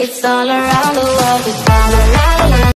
It's all around the world.